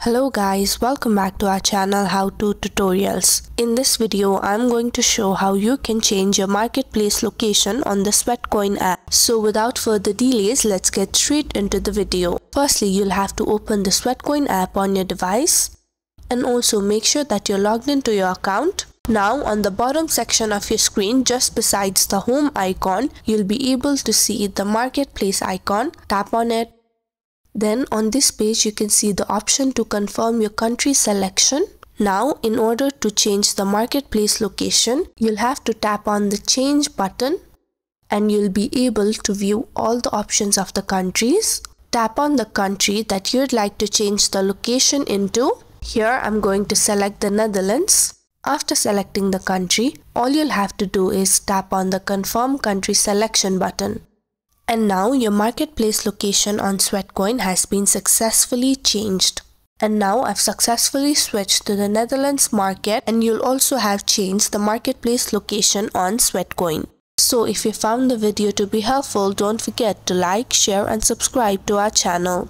Hello guys, welcome back to our channel How To Tutorials. In this video, I'm going to show how you can change your marketplace location on the Sweatcoin app. So without further delays, let's get straight into the video. Firstly, you'll have to open the Sweatcoin app on your device and also make sure that you're logged into your account. Now on the bottom section of your screen, just besides the home icon, you'll be able to see the marketplace icon. Tap on it. Then on this page you can see the option to confirm your country selection. Now in order to change the marketplace location, you'll have to tap on the change button and you'll be able to view all the options of the countries. Tap on the country that you'd like to change the location into. Here I'm going to select the Netherlands. After selecting the country, all you'll have to do is tap on the confirm country selection button. And now your marketplace location on Sweatcoin has been successfully changed. And now I've successfully switched to the Netherlands market, and you'll also have changed the marketplace location on Sweatcoin. So if you found the video to be helpful, don't forget to like, share and subscribe to our channel.